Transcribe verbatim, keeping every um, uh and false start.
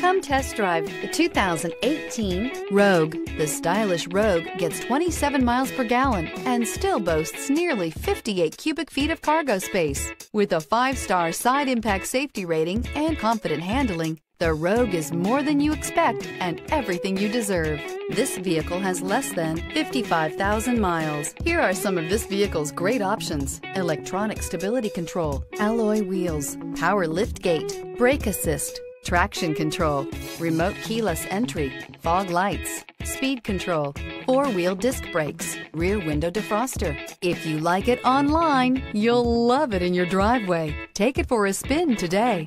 Come test drive the two thousand eighteen Rogue. The stylish Rogue gets twenty-seven miles per gallon and still boasts nearly fifty-eight cubic feet of cargo space. With a five-star side impact safety rating and confident handling, the Rogue is more than you expect and everything you deserve. This vehicle has less than fifty-five thousand miles. Here are some of this vehicle's great options: electronic stability control, alloy wheels, power lift gate, brake assist, traction control, remote keyless entry, fog lights, speed control, four-wheel disc brakes, rear window defroster. If you like it online, you'll love it in your driveway. Take it for a spin today.